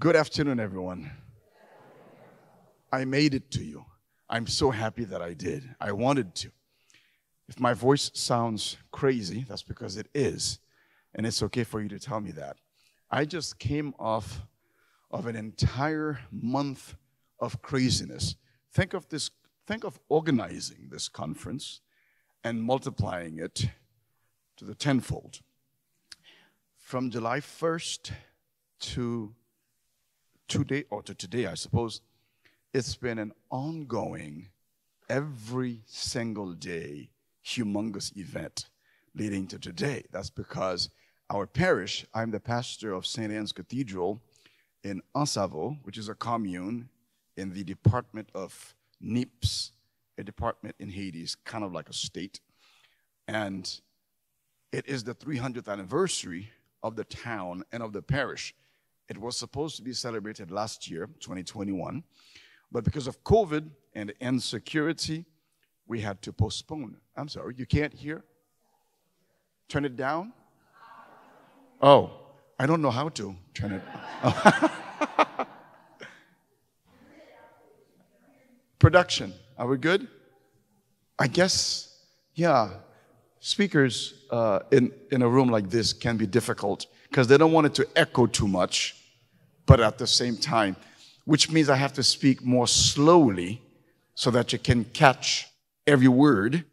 Good afternoon, everyone. I made it to you. I'm so happy that I did. I wanted to. If my voice sounds crazy, that's because it is, and it's okay for you to tell me that. I just came off of an entire month of craziness. Think of organizing this conference and multiplying it to the tenfold. From July 1st to today, or to today, I suppose, it's been an ongoing, every single day, humongous event leading to today. That's because our parish, I'm the pastor of St. Anne's Cathedral in Ansavo, which is a commune in the department of Nippes, a department in Haiti, kind of like a state. And it is the 300th anniversary of the town and of the parish. It was supposed to be celebrated last year, 2021, but because of COVID and insecurity, we had to postpone. I'm sorry, you can't hear? Turn it down? Oh, I don't know how to turn it down. Production, are we good? I guess, yeah. Speakers in a room like this can be difficult because they don't want it to echo too much, but at the same time, which means I have to speak more slowly so that you can catch every word,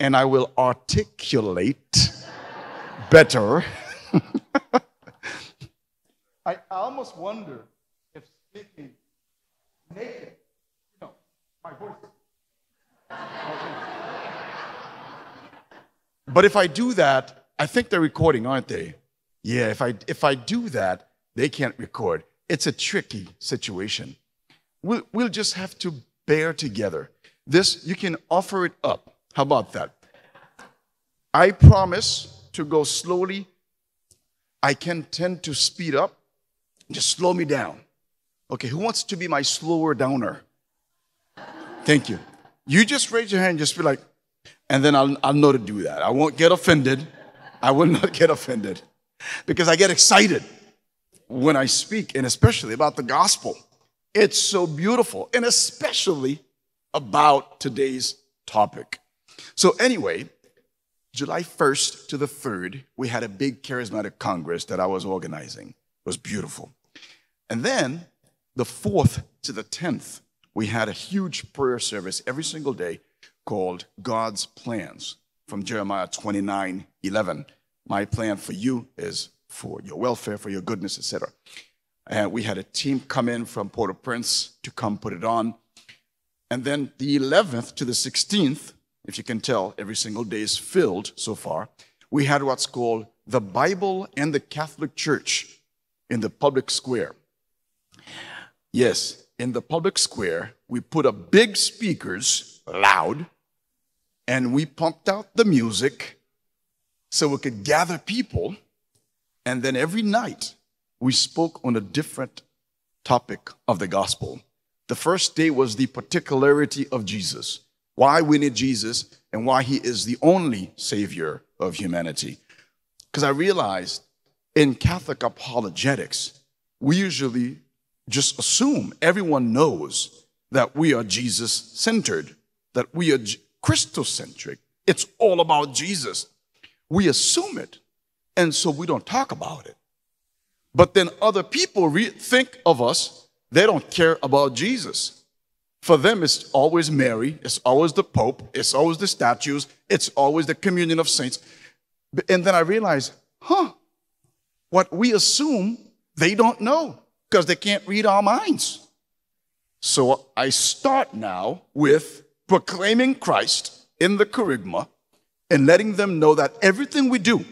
and I will articulate better. I almost wonder if speaking naked, no, my voice. But if I do that, I think they're recording, aren't they? Yeah, if I do that, they can't record. It's a tricky situation. We'll just have to bear together. This, you can offer it up. How about that? I promise to go slowly. I can tend to speed up. Just slow me down. Okay, who wants to be my slower downer? Thank you. You just raise your hand and just be like, and then I'll know to do that. I won't get offended. I will not get offended because I get excited when I speak, and especially about the gospel. It's so beautiful, and especially about today's topic. So anyway, July 1st to the 3rd, we had a big charismatic congress that I was organizing. It was beautiful. And then the 4th to the 10th, we had a huge prayer service every single day called God's Plans from Jeremiah 29:11. My plan for you is for your welfare, for your goodness, etc. And we had a team come in from Port-au-Prince to come put it on. And then the 11th to the 16th, if you can tell, every single day is filled so far. We had what's called the Bible and the Catholic Church in the public square. Yes, in the public square, we put up big speakers, loud, and we pumped out the music so we could gather people. And then every night, we spoke on a different topic of the gospel. The first day was the particularity of Jesus, why we need Jesus and why he is the only savior of humanity. Because I realized in Catholic apologetics, we usually just assume everyone knows that we are Jesus-centered, that we are Christocentric. It's all about Jesus. We assume it, and so we don't talk about it. But then other people think of us. They don't care about Jesus. For them, it's always Mary, it's always the Pope, it's always the statues, it's always the communion of saints. And then I realized, what we assume, they don't know because they can't read our minds. So I start now with proclaiming Christ in the Kerygma and letting them know that everything we do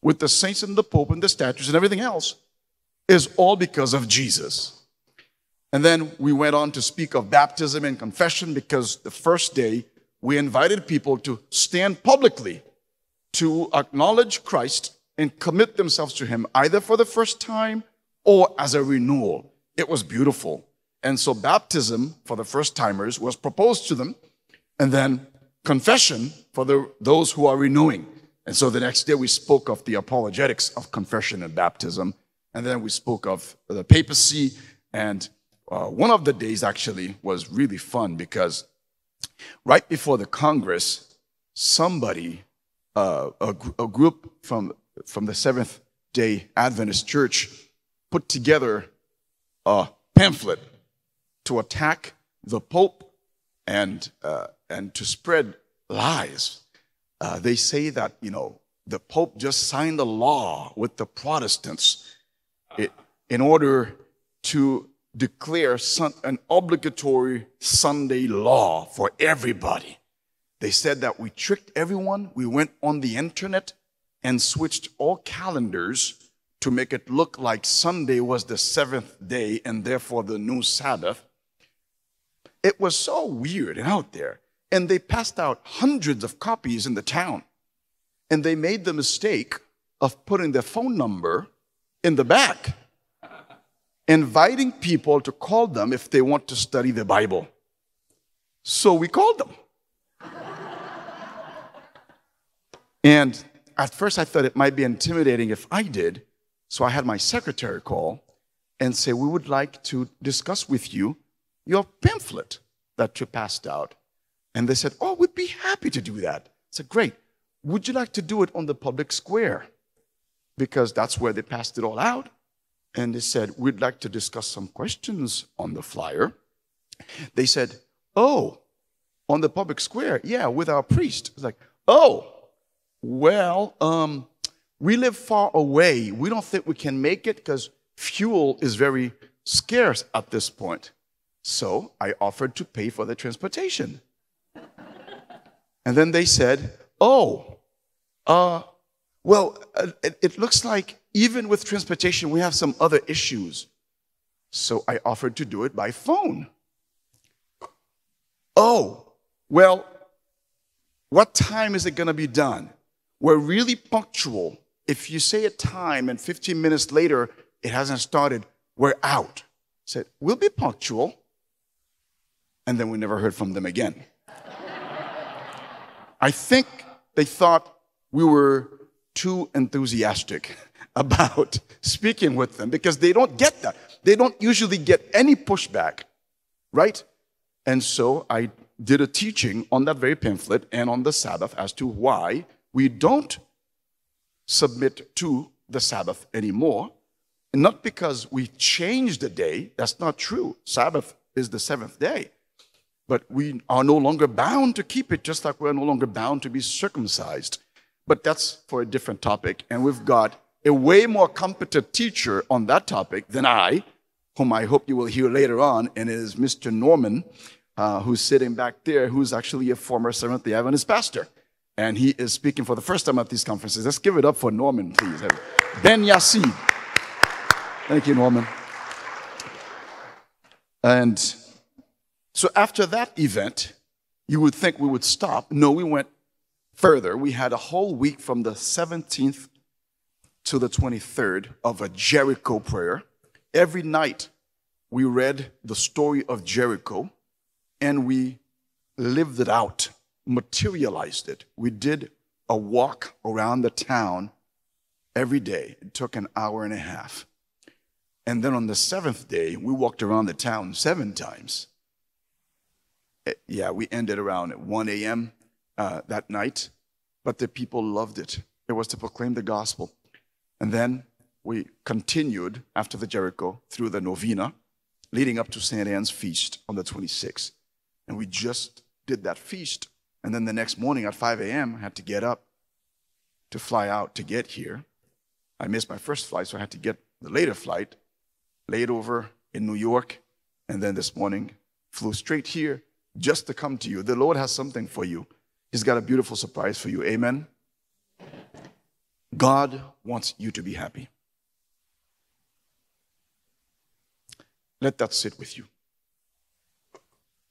with the saints and the Pope and the statues and everything else is all because of Jesus. And then we went on to speak of baptism and confession because the first day we invited people to stand publicly to acknowledge Christ and commit themselves to him either for the first time or as a renewal. It was beautiful. And so baptism for the first timers was proposed to them, and then confession for those who are renewing. And so the next day we spoke of the apologetics of confession and baptism. And then we spoke of the papacy. And one of the days actually was really fun because right before the Congress, somebody, a group from the Seventh-day Adventist Church put together a pamphlet to attack the Pope and to spread lies. They say that, you know, the Pope just signed a law with the Protestants in order to declare an obligatory Sunday law for everybody. They said that we tricked everyone. We went on the internet and switched all calendars to make it look like Sunday was the seventh day and therefore the new Sabbath. It was so weird and out there. And they passed out hundreds of copies in the town. And they made the mistake of putting their phone number in the back, inviting people to call them if they want to study the Bible. So we called them. And at first I thought it might be intimidating if I did. So I had my secretary call and say, we would like to discuss with you your pamphlet that you passed out. And they said, oh, we'd be happy to do that. I said, great. Would you like to do it on the public square? Because that's where they passed it all out. And they said, we'd like to discuss some questions on the flyer. They said, oh, on the public square? Yeah, with our priest. It's like, oh, well, we live far away. We don't think we can make it because fuel is very scarce at this point. So I offered to pay for the transportation. And then they said, oh, well, it looks like even with transportation, we have some other issues. So I offered to do it by phone. Oh, well, what time is it going to be done? We're really punctual. If you say a time and 15 minutes later, it hasn't started, we're out. I said, we'll be punctual. And then we never heard from them again. I think they thought we were too enthusiastic about speaking with them because they don't get that. They don't usually get any pushback, right? And so I did a teaching on that very pamphlet and on the Sabbath as to why we don't submit to the Sabbath anymore. And not because we changed the day. That's not true. Sabbath is the seventh day. But we are no longer bound to keep it, just like we're no longer bound to be circumcised. But that's for a different topic. And we've got a way more competent teacher on that topic than I, whom I hope you will hear later on, and it is Mr. Norman, who's sitting back there, who's actually a former Seventh-day Adventist pastor. And he is speaking for the first time at these conferences. Let's give it up for Norman, please. Ben Yassi. Thank you, Norman. And so after that event, you would think we would stop. No, we went further. We had a whole week from the 17th to the 23rd of a Jericho prayer. Every night we read the story of Jericho and we lived it out, materialized it. We did a walk around the town every day. It took an hour and a half. And then on the seventh day, we walked around the town 7 times. Yeah, we ended around at 1 a.m. That night, but the people loved it. It was to proclaim the gospel. And then we continued after the Jericho through the novena, leading up to St. Anne's Feast on the 26th. And we just did that feast. And then the next morning at 5 a.m., I had to get up to fly out to get here. I missed my first flight, so I had to get the later flight, laid over in New York, and then this morning flew straight here, just to come to you. The Lord has something for you. He's got a beautiful surprise for you. Amen? God wants you to be happy. Let that sit with you.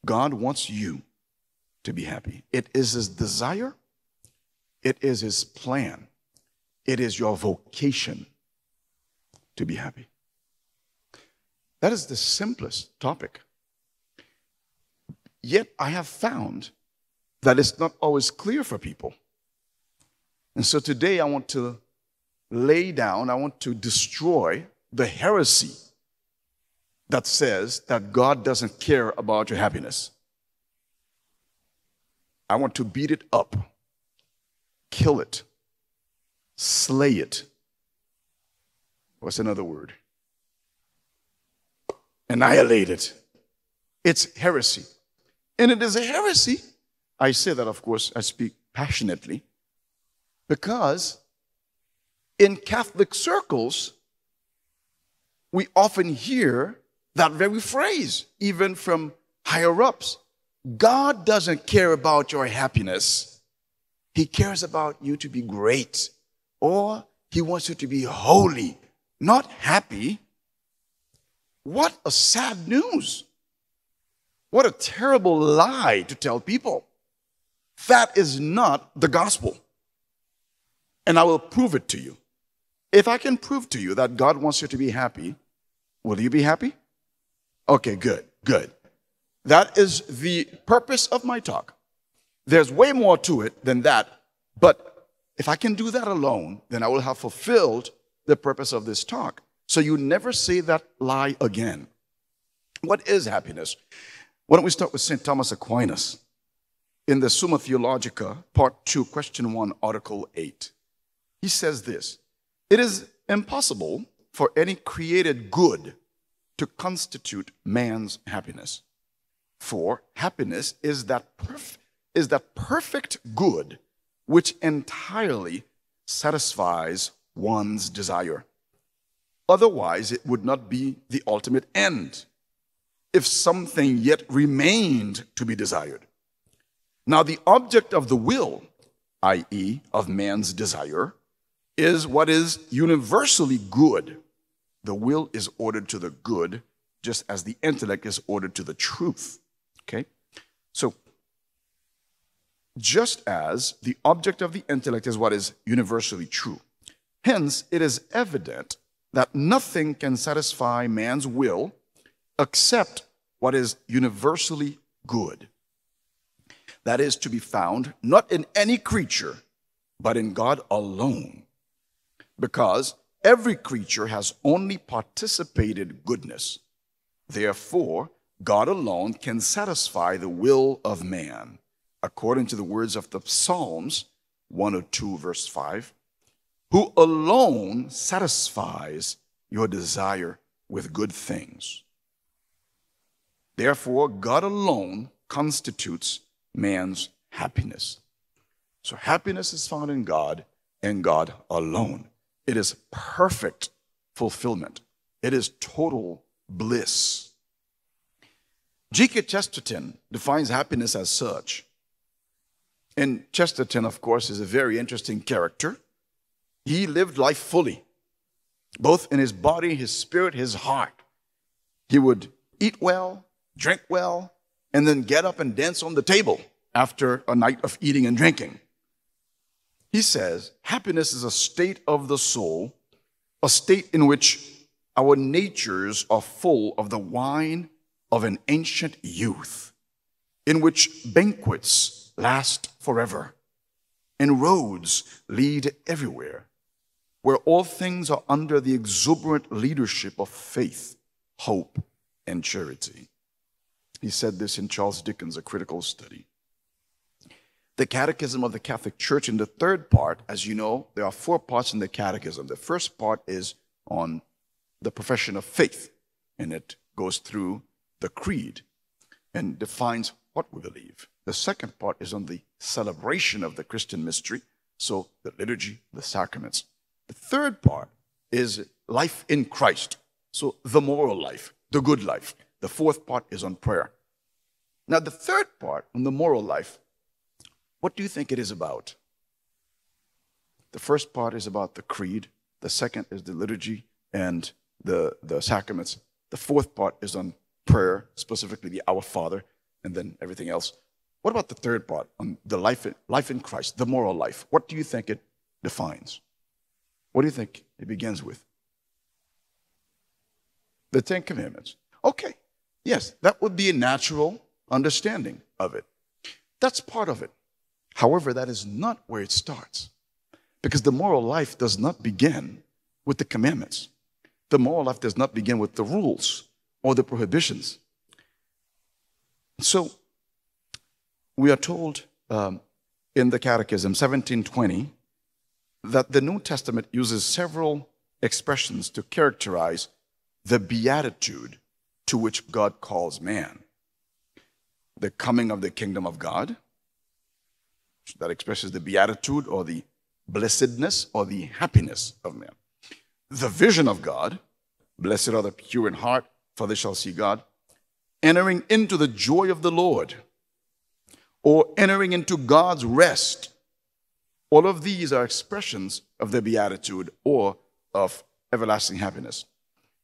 God wants you to be happy. It is His desire. It is His plan. It is your vocation to be happy. That is the simplest topic. Yet I have found that it's not always clear for people. And so today I want to destroy the heresy that says that God doesn't care about your happiness. I want to beat it up, kill it, slay it. What's another word? Annihilate it. It's heresy. And it is a heresy. I say that, of course, I speak passionately, because in Catholic circles, we often hear that very phrase, even from higher-ups. God doesn't care about your happiness. He cares about you to be great, or he wants you to be holy, not happy. What a sad news. What a terrible lie to tell people. That is not the gospel. And I will prove it to you. If I can prove to you that God wants you to be happy, will you be happy? Okay, good, good. That is the purpose of my talk. There's way more to it than that, but if I can do that alone, then I will have fulfilled the purpose of this talk. So you never say that lie again. What is happiness? Why don't we start with St. Thomas Aquinas in the Summa Theologiae, Part 2, Question 1, Article 8. He says this: it is impossible for any created good to constitute man's happiness. For happiness is that perfect good which entirely satisfies one's desire. Otherwise, it would not be the ultimate end, if something yet remained to be desired. Now, the object of the will, i.e., of man's desire, is what is universally good. The will is ordered to the good, just as the intellect is ordered to the truth. Okay? So, just as the object of the intellect is what is universally true, hence it is evident that nothing can satisfy man's will except what is universally good. That is to be found not in any creature, but in God alone, because every creature has only participated goodness. Therefore, God alone can satisfy the will of man, according to the words of the Psalms 102, verse 5, who alone satisfies your desire with good things. Therefore, God alone constitutes man's happiness. So happiness is found in God and God alone. It is perfect fulfillment. It is total bliss. G.K. Chesterton defines happiness as such. And Chesterton, of course, is a very interesting character. He lived life fully, both in his body, his spirit, his heart. He would eat well, drink well, and then get up and dance on the table after a night of eating and drinking. He says, happiness is a state of the soul, a state in which our natures are full of the wine of an ancient youth, in which banquets last forever, and roads lead everywhere, where all things are under the exuberant leadership of faith, hope, and charity. He said this in Charles Dickens, A Critical Study. The Catechism of the Catholic Church, in the third part, as you know, there are four parts in the Catechism. The first part is on the profession of faith, and it goes through the creed and defines what we believe. The second part is on the celebration of the Christian mystery, so the liturgy, the sacraments. The third part is life in Christ, so the moral life, the good life. The fourth part is on prayer. Now, the third part, on the moral life, what do you think it is about? The first part is about the creed. The second is the liturgy and the sacraments. The fourth part is on prayer, specifically the Our Father, and then everything else. What about the third part, on the life in Christ, the moral life? What do you think it defines? What do you think it begins with? The Ten Commandments. Okay, yes, that would be a natural understanding of it. That's part of it. However, that is not where it starts, because the moral life does not begin with the commandments. The moral life does not begin with the rules or the prohibitions. So we are told in the Catechism, 1720, that the New Testament uses several expressions to characterize the beatitude to which God calls man. The coming of the kingdom of God, that expresses the beatitude or the blessedness or the happiness of man. The vision of God, blessed are the pure in heart, for they shall see God. Entering into the joy of the Lord, or entering into God's rest. All of these are expressions of the beatitude or of everlasting happiness.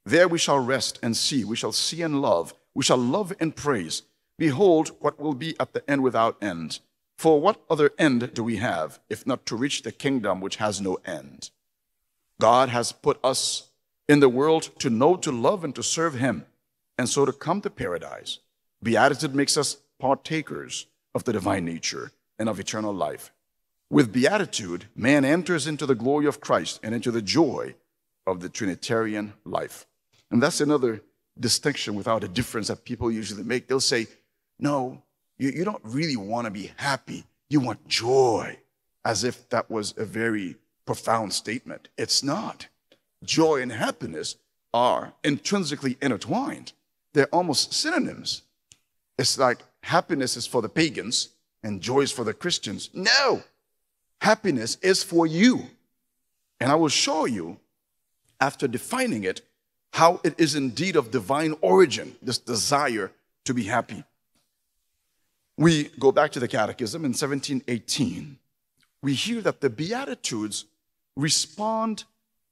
There we shall rest and see, we shall see and love, we shall love and praise. Behold what will be at the end without end. For what other end do we have, if not to reach the kingdom which has no end? God has put us in the world to know, to love, and to serve him, and so to come to paradise. Beatitude makes us partakers of the divine nature and of eternal life. With beatitude, man enters into the glory of Christ and into the joy of the Trinitarian life. And that's another distinction without a difference that people usually make. They'll say, no, you don't really want to be happy. You want joy, as if that was a very profound statement. It's not. Joy and happiness are intrinsically intertwined. They're almost synonyms. It's like happiness is for the pagans and joy is for the Christians. No! Happiness is for you. And I will show you, after defining it, how it is indeed of divine origin, this desire to be happy. We go back to the Catechism in 1718. We hear that the Beatitudes respond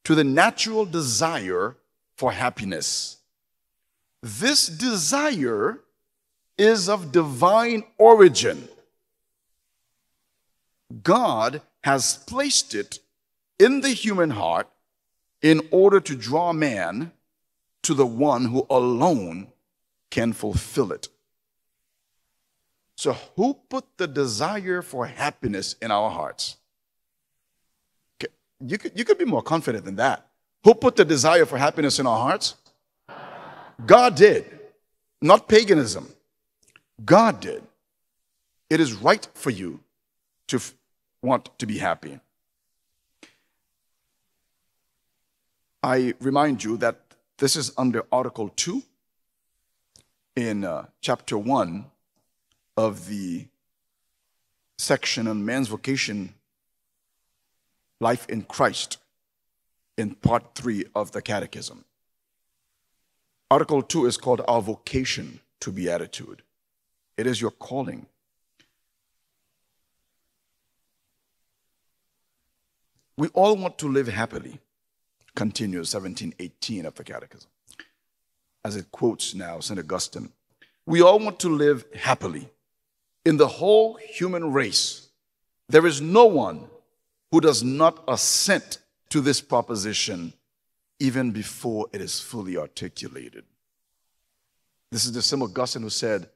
to the natural desire for happiness. This desire is of divine origin. God has placed it in the human heart in order to draw man to the one who alone can fulfill it. So who put the desire for happiness in our hearts? Okay. You could be more confident than that. Who put the desire for happiness in our hearts? God did, not paganism. God did. It is right for you to want to be happy. I remind you that this is under Article 2 in Chapter 1 of the section on man's vocation, life in Christ, in Part 3 of the Catechism. Article 2 is called Our Vocation to Beatitude. It is your calling. We all want to live happily, continues 1718 of the Catechism, as it quotes now St. Augustine. We all want to live happily. In the whole human race, there is no one who does not assent to this proposition even before it is fully articulated. This is the same Augustine who said,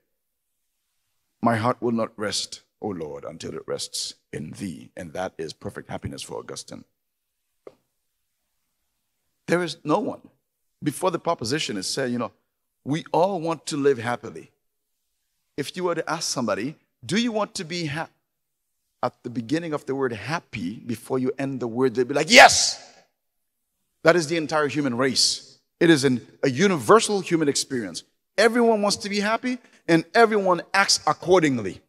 "My heart will not rest, O Lord, until it rests in thee." And that is perfect happiness for Augustine. There is no one. Before the proposition is said, you know, we all want to live happily. If you were to ask somebody, do you want to be happy? At the beginning of the word happy, before you end the word, they'd be like, yes! That is the entire human race. It is a universal human experience. Everyone wants to be happy, and everyone acts accordingly.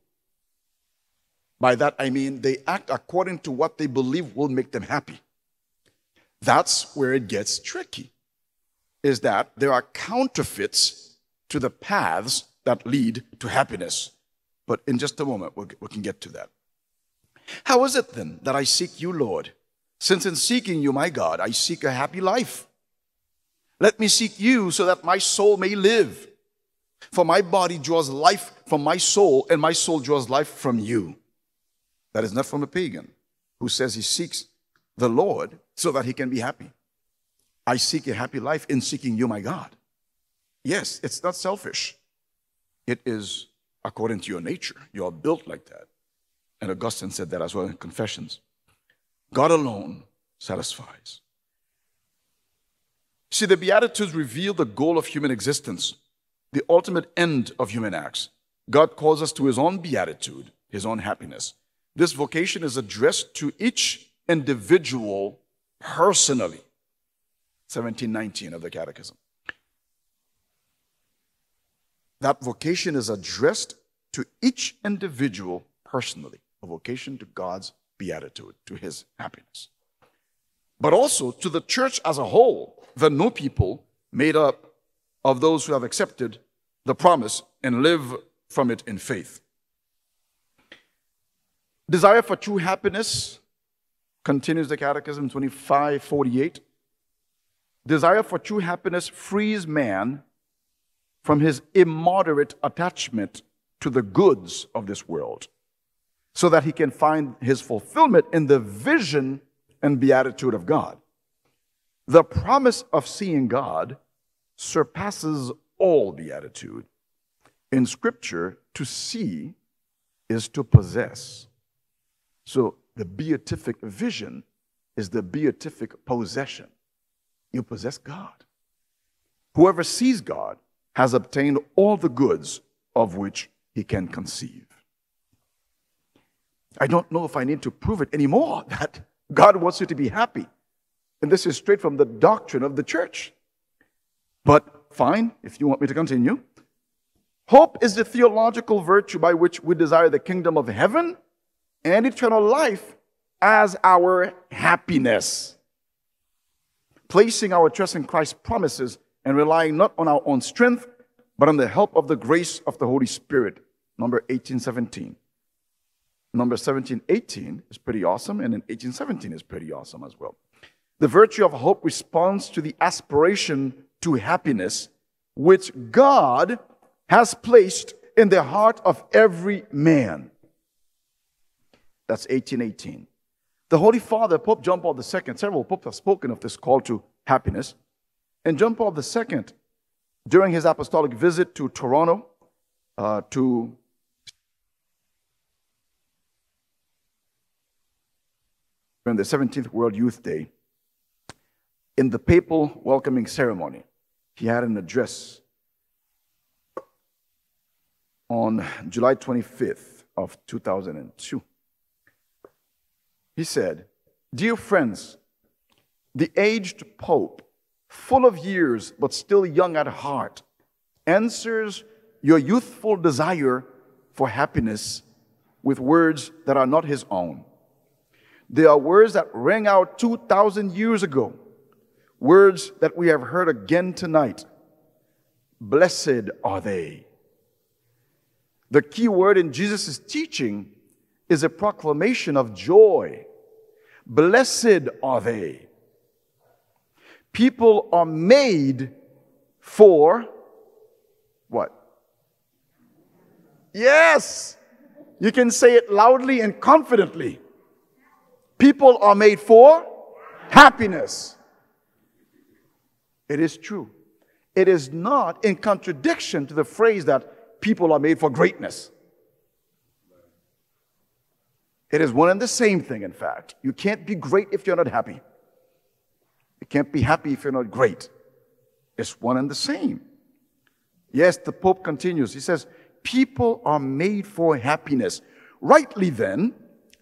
By that, I mean they act according to what they believe will make them happy. That's where it gets tricky, is that there are counterfeits to the paths that lead to happiness. But in just a moment, we can get to that. How is it then that I seek you, Lord? Since in seeking you, my God, I seek a happy life. Let me seek you so that my soul may live. For my body draws life from my soul, and my soul draws life from you. That is not from a pagan who says he seeks the Lord so that he can be happy. I seek a happy life in seeking you, my God. Yes, it's not selfish. It is according to your nature. You are built like that. And Augustine said that as well in Confessions. God alone satisfies. See, the Beatitudes reveal the goal of human existence, the ultimate end of human acts. God calls us to his own beatitude, his own happiness. This vocation is addressed to each individual personally. 1719 of the Catechism. That vocation is addressed to each individual personally, a vocation to God's beatitude, to his happiness. But also to the church as a whole, the new people made up of those who have accepted the promise and live from it in faith. Desire for true happiness, continues the Catechism 2548. Desire for true happiness frees man from his immoderate attachment to the goods of this world, so that he can find his fulfillment in the vision and beatitude of God. The promise of seeing God surpasses all beatitude. In Scripture, to see is to possess. So the beatific vision is the beatific possession. You possess God. Whoever sees God has obtained all the goods of which he can conceive. I don't know if I need to prove it anymore that God wants you to be happy. And this is straight from the doctrine of the church. But fine, if you want me to continue. Hope is the theological virtue by which we desire the kingdom of heaven and eternal life as our happiness. Placing our trust in Christ's promises and relying not on our own strength, but on the help of the grace of the Holy Spirit. Number 1817. Number 1718 is pretty awesome, and then 1817 is pretty awesome as well. The virtue of hope responds to the aspiration to happiness, which God has placed in the heart of every man. That's 1818. The Holy Father, Pope John Paul II, several popes have spoken of this call to happiness. And John Paul II, during his apostolic visit to Toronto, to during the 17th World Youth Day, in the papal welcoming ceremony, he had an address on July 25th of 2002. He said, "Dear friends, the aged Pope, full of years but still young at heart, answers your youthful desire for happiness with words that are not his own. They are words that rang out 2,000 years ago, words that we have heard again tonight. Blessed are they." The key word in Jesus' teaching is a proclamation of joy. Blessed are they. People are made for what? Yes! You can say it loudly and confidently. People are made for happiness. It is true. It is not in contradiction to the phrase that people are made for greatness. It is one and the same thing, in fact. You can't be great if you're not happy. You can't be happy if you're not great. It's one and the same. Yes, the Pope continues. He says, people are made for happiness. Rightly then,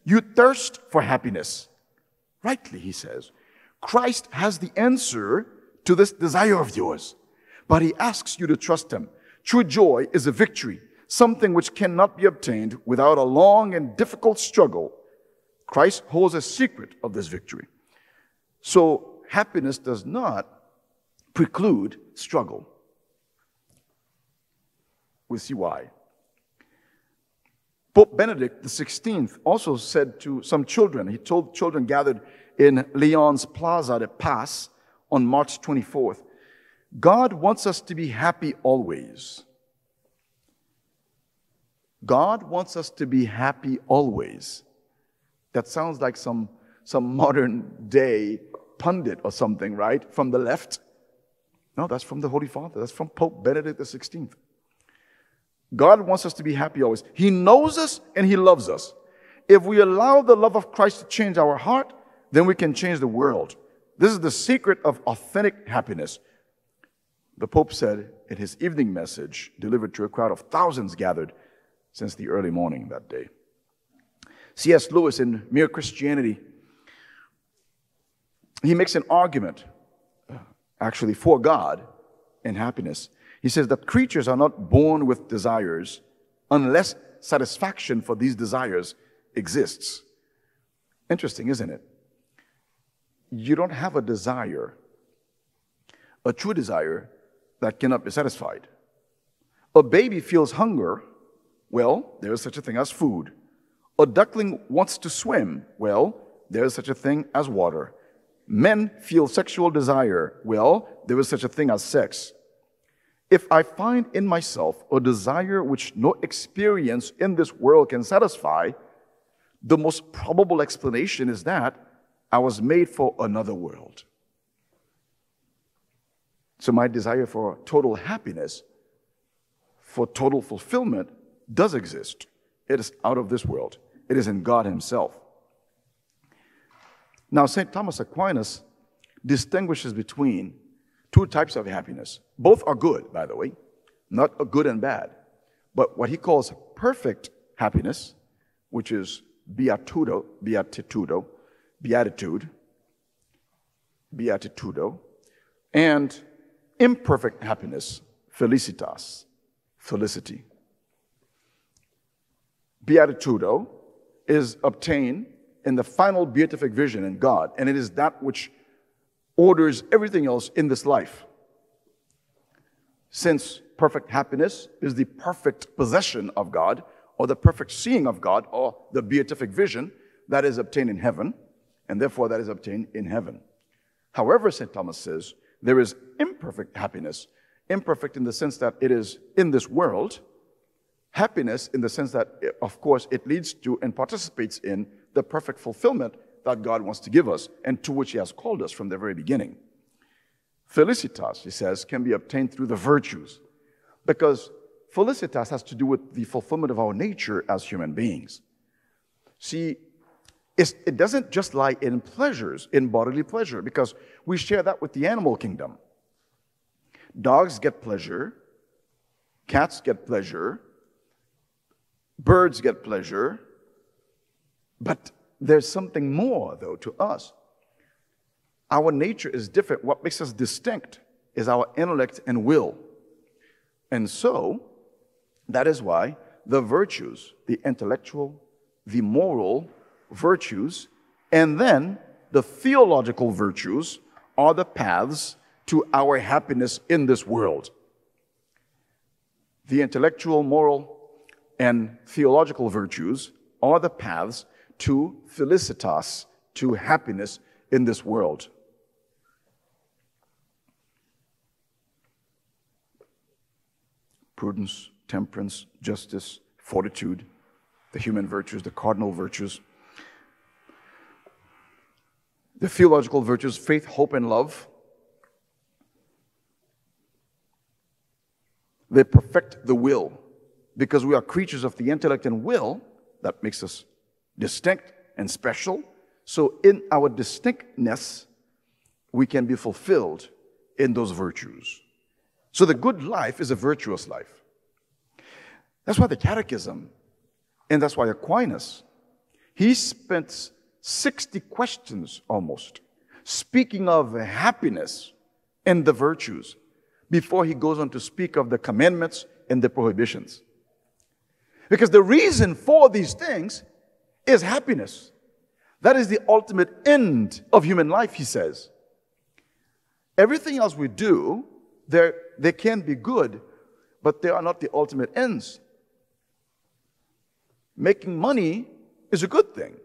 you thirst for happiness. Rightly, he says. Christ has the answer to this desire of yours, but he asks you to trust him. True joy is a victory, something which cannot be obtained without a long and difficult struggle. Christ holds a secret of this victory. So happiness does not preclude struggle. We'll see why. Pope Benedict XVI also said to some children, he told children gathered in Leon's Plaza de Paz on March 24th, God wants us to be happy always. God wants us to be happy always. That sounds like some modern day pundit or something, right? From the left. No, that's from the Holy Father. That's from Pope Benedict XVI. God wants us to be happy always. He knows us and he loves us. If we allow the love of Christ to change our heart, then we can change the world. This is the secret of authentic happiness. The Pope said in his evening message, delivered to a crowd of thousands gathered since the early morning that day. C.S. Lewis, in Mere Christianity, he makes an argument, actually, for God and happiness. He says that creatures are not born with desires unless satisfaction for these desires exists. Interesting, isn't it? You don't have a desire, a true desire, that cannot be satisfied. A baby feels hunger. Well, there is such a thing as food. A duckling wants to swim. Well, there is such a thing as water. Men feel sexual desire. Well, there is such a thing as sex. If I find in myself a desire which no experience in this world can satisfy, the most probable explanation is that I was made for another world. So my desire for total happiness, for total fulfillment, does exist. It is out of this world. It is in God Himself. Now, St. Thomas Aquinas distinguishes between two types of happiness. Both are good, by the way, not a good and bad, but what he calls perfect happiness, which is beatitudo, and imperfect happiness, felicitas, felicity. Beatitudo is obtained in the final beatific vision in God, and it is that which orders everything else in this life. Since perfect happiness is the perfect possession of God, or the perfect seeing of God, or the beatific vision, that is obtained in heaven, and therefore that is obtained in heaven. However, St. Thomas says, there is imperfect happiness, imperfect in the sense that it is in this world, happiness in the sense that, of course, it leads to and participates in the perfect fulfillment that God wants to give us and to which He has called us from the very beginning. Felicitas, he says, can be obtained through the virtues, because felicitas has to do with the fulfillment of our nature as human beings. See, it doesn't just lie in pleasures, in bodily pleasure, because we share that with the animal kingdom. Dogs get pleasure, cats get pleasure, birds get pleasure, but there's something more, though, to us. Our nature is different. What makes us distinct is our intellect and will. And so, that is why the virtues, the intellectual, the moral virtues, and then the theological virtues are the paths to our happiness in this world. The intellectual, moral, and theological virtues are the paths to felicitas, to happiness in this world. Prudence, temperance, justice, fortitude, the human virtues, the cardinal virtues. The theological virtues, faith, hope, and love. They perfect the will, because we are creatures of the intellect and will. That makes us distinct and special. So in our distinctness, we can be fulfilled in those virtues. So the good life is a virtuous life. That's why the Catechism, and that's why Aquinas, he spent 60 questions almost, speaking of happiness and the virtues, before he goes on to speak of the commandments and the prohibitions. Because the reason for these things is happiness. That is the ultimate end of human life, he says. Everything else we do, they can be good, but they are not the ultimate ends. Making money is a good thing,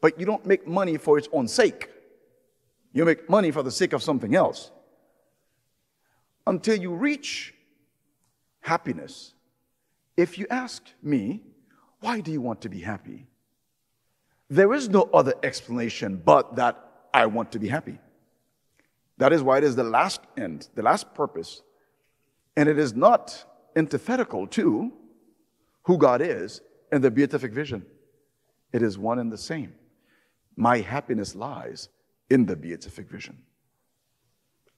but you don't make money for its own sake. You make money for the sake of something else. Until you reach happiness. If you ask me, why do you want to be happy? There is no other explanation but that I want to be happy. That is why it is the last end, the last purpose. And it is not antithetical to who God is and the beatific vision. It is one and the same. My happiness lies in the beatific vision.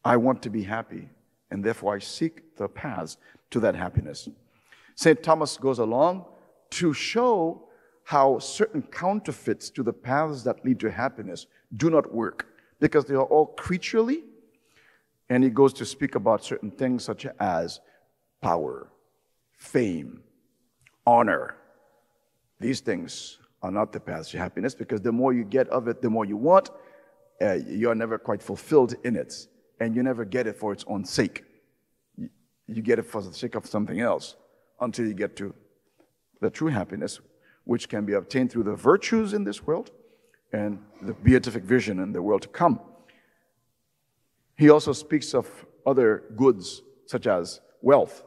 I want to be happy, and therefore I seek the paths to that happiness. St. Thomas goes along to show how certain counterfeits to the paths that lead to happiness do not work, because they are all creaturely, and he goes to speak about certain things such as power, fame, honor. These things are not the paths to happiness, because the more you get of it, the more you want, you're never quite fulfilled in it, and you never get it for its own sake. You get it for the sake of something else until you get to the true happiness, which can be obtained through the virtues in this world and the beatific vision in the world to come. He also speaks of other goods such as wealth,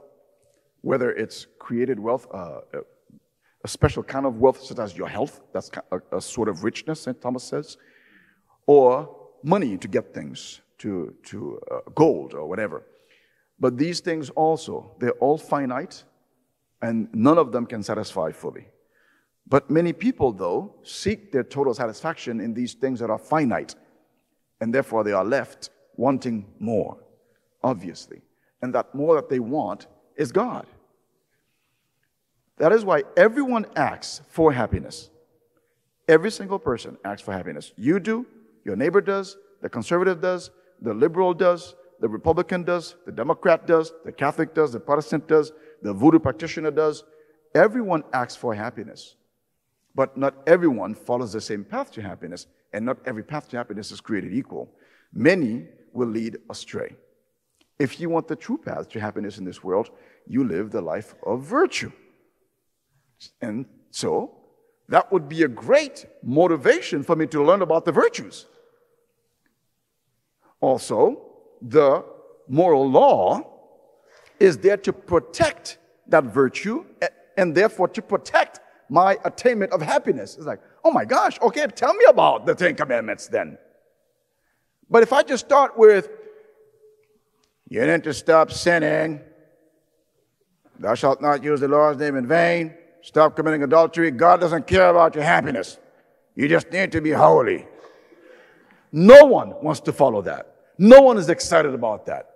whether it's created wealth, a special kind of wealth such as your health, that's a sort of richness, St. Thomas says, or money to get things, to gold or whatever. But these things also, they're all finite, and none of them can satisfy fully. But many people, though, seek their total satisfaction in these things that are finite, and therefore they are left wanting more, obviously. And that more that they want is God. That is why everyone acts for happiness. Every single person acts for happiness. You do, your neighbor does, the conservative does, the liberal does, the Republican does, the Democrat does, the Catholic does, the Protestant does, the voodoo practitioner does. Everyone acts for happiness. But not everyone follows the same path to happiness, and not every path to happiness is created equal. Many will lead astray. If you want the true path to happiness in this world, you live the life of virtue. And so, that would be a great motivation for me to learn about the virtues. Also, the moral law is there to protect that virtue, and therefore to protect my attainment of happiness. It's like, oh my gosh, okay, tell me about the Ten Commandments then. But if I just start with, you need to stop sinning, thou shalt not use the Lord's name in vain, stop committing adultery, God doesn't care about your happiness. You just need to be holy. No one wants to follow that. No one is excited about that.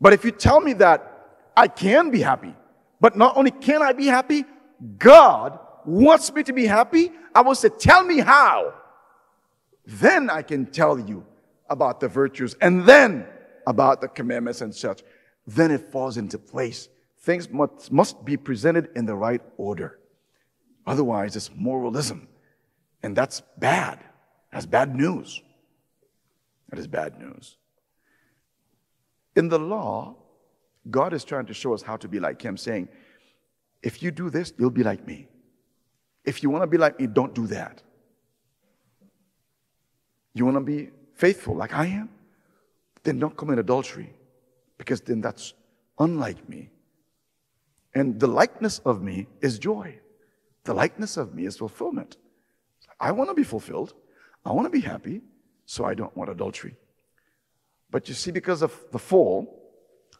But if you tell me that I can be happy, but not only can I be happy, God wants me to be happy, I will say, tell me how. Then I can tell you about the virtues and then about the commandments and such. Then it falls into place. Things must be presented in the right order. Otherwise, it's moralism. And that's bad. That's bad news. That is bad news. In the law, God is trying to show us how to be like him, saying, if you do this, you'll be like me. If you want to be like me, don't do that. You want to be faithful like I am? Then don't commit adultery, because then that's unlike me. And the likeness of me is joy. The likeness of me is fulfillment. I want to be fulfilled. I want to be happy, so I don't want adultery. But you see, because of the fall,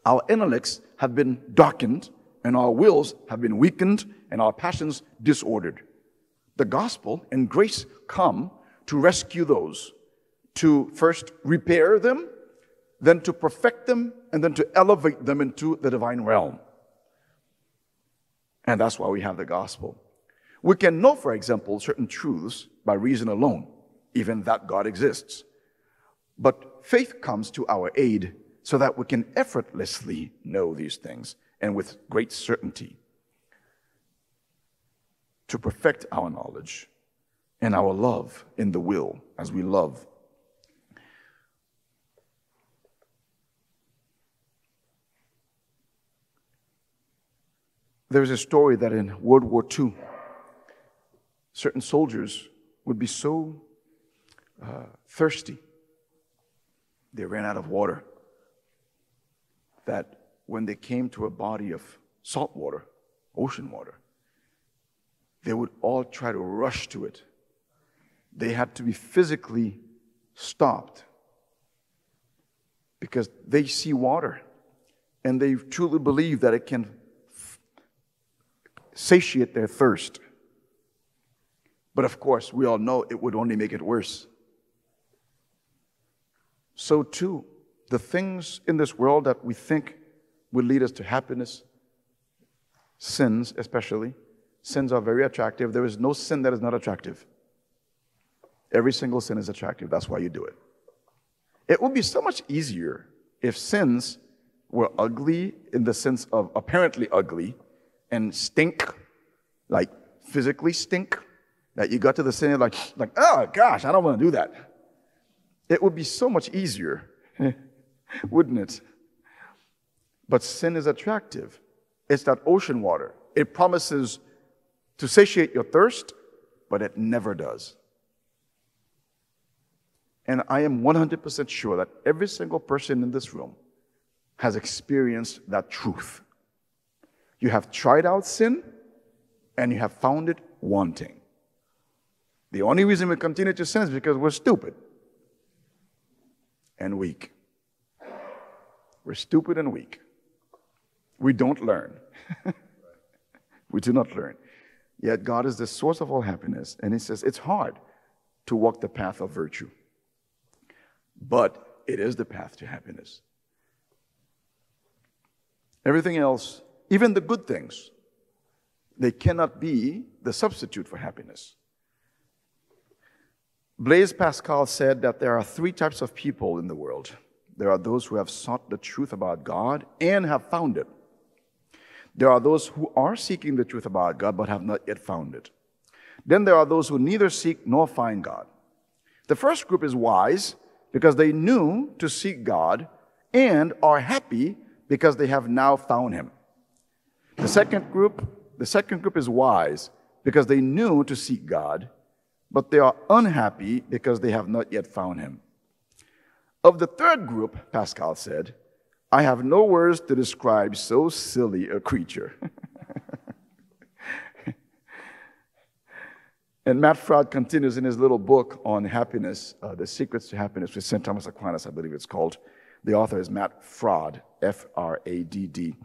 our intellects have been darkened, and our wills have been weakened, and our passions disordered. The gospel and grace come to rescue those, to first repair them, then to perfect them, and then to elevate them into the divine realm. And that's why we have the gospel. We can know, for example, certain truths by reason alone, even that God exists. But faith comes to our aid so that we can effortlessly know these things and with great certainty to perfect our knowledge and our love in the will as we love. There is a story that in World War II, certain soldiers would be so thirsty, they ran out of water, that when they came to a body of salt water, ocean water, they would all try to rush to it. They had to be physically stopped because they see water and they truly believe that it can satiate their thirst. But of course, we all know it would only make it worse. so too the things in this world that we think will lead us to happiness, sins especially. Sins are very attractive. There is no sin that is not attractive. Every single sin is attractive. That's why you do it. It would be so much easier if sins were ugly in the sense of apparently ugly and stink, like physically stink, that you got to the sin and like, oh gosh, I don't want to do that. It would be so much easier, wouldn't it? But sin is attractive. It's that ocean water. It promises to satiate your thirst, but it never does. And I am 100% sure that every single person in this room has experienced that truth. You have tried out sin, and you have found it wanting. The only reason we continue to sin is because we're stupid and weak. We're stupid and weak. We don't learn. We do not learn. Yet God is the source of all happiness, and He says it's hard to walk the path of virtue. But it is the path to happiness. Everything else, even the good things, they cannot be the substitute for happiness. Blaise Pascal said that there are three types of people in the world. There are those who have sought the truth about God and have found it. There are those who are seeking the truth about God but have not yet found it. Then there are those who neither seek nor find God. The first group is wise, because they knew to seek God and are happy because they have now found Him. The second group is wise because they knew to seek God, but they are unhappy because they have not yet found Him. Of the third group, Pascal said, I have no words to describe so silly a creature. And Matt Fradd continues in his little book on happiness, The Secrets to Happiness with St. Thomas Aquinas, I believe it's called. The author is Matt Fradd, F-R-A-D-D.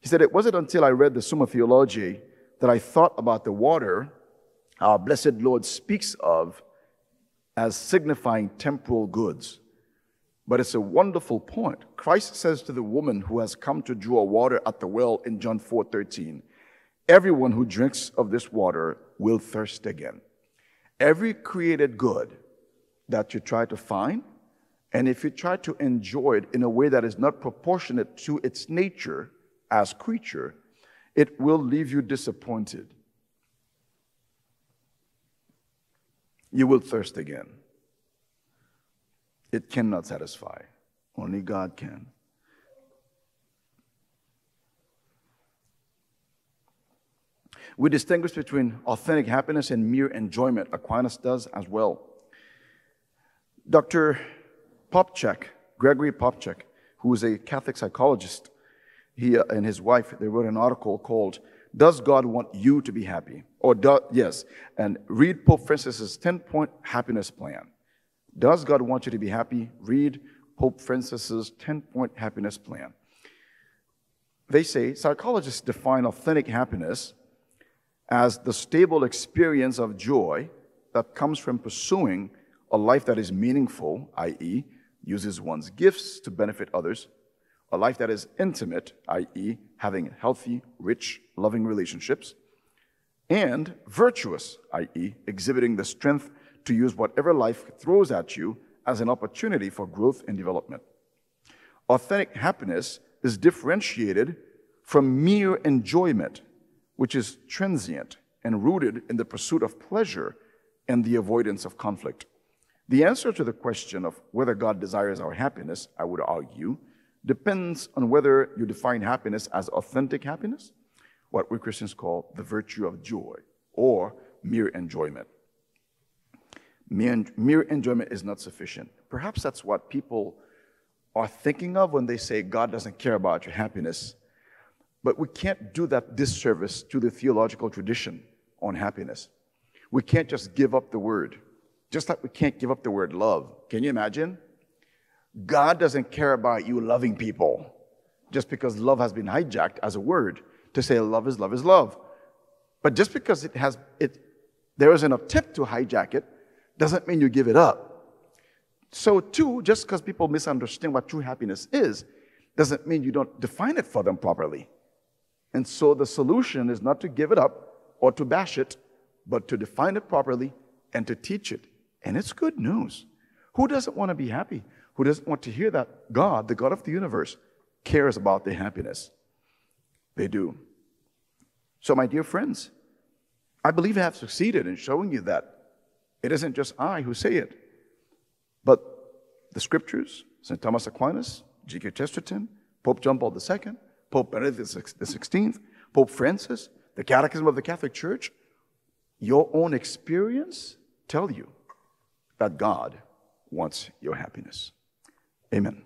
He said, it wasn't until I read the Summa Theologiae that I thought about the water our blessed Lord speaks of as signifying temporal goods. But it's a wonderful point. Christ says to the woman who has come to draw water at the well in John 4:13, everyone who drinks of this water will thirst again. Every created good that you try to find, and if you try to enjoy it in a way that is not proportionate to its nature as creature, it will leave you disappointed. You will thirst again. It cannot satisfy. Only God can. We distinguish between authentic happiness and mere enjoyment. Aquinas does as well. Dr. Popchak, Gregory Popchak, who is a Catholic psychologist, he and his wife, they wrote an article called, Does God Want You to Be Happy? And read Pope Francis's 10-point happiness plan. Does God want you to be happy? Read Pope Francis's 10-point happiness plan. They say, psychologists define authentic happiness as the stable experience of joy that comes from pursuing a life that is meaningful, i.e., uses one's gifts to benefit others, a life that is intimate, i.e., having healthy, rich, loving relationships, and virtuous, i.e., exhibiting the strength to use whatever life throws at you as an opportunity for growth and development. Authentic happiness is differentiated from mere enjoyment, which is transient and rooted in the pursuit of pleasure and the avoidance of conflict. The answer to the question of whether God desires our happiness, I would argue, depends on whether you define happiness as authentic happiness, what we Christians call the virtue of joy, or mere enjoyment. Mere enjoyment is not sufficient. Perhaps that's what people are thinking of when they say God doesn't care about your happiness. But we can't do that disservice to the theological tradition on happiness. We can't just give up the word, just like we can't give up the word love. Can you imagine? God doesn't care about you loving people just because love has been hijacked as a word to say love is love is love. But just because there is an attempt to hijack it doesn't mean you give it up. So too, just because people misunderstand what true happiness is, doesn't mean you don't define it for them properly. And so the solution is not to give it up or to bash it, but to define it properly and to teach it. And it's good news. Who doesn't want to be happy? Who doesn't want to hear that God, the God of the universe, cares about their happiness? They do. So my dear friends, I believe I have succeeded in showing you that it isn't just I who say it, but the scriptures, St. Thomas Aquinas, G.K. Chesterton, Pope John Paul II, Pope Benedict XVI, Pope Francis, the Catechism of the Catholic Church, your own experience tell you that God wants your happiness. Amen.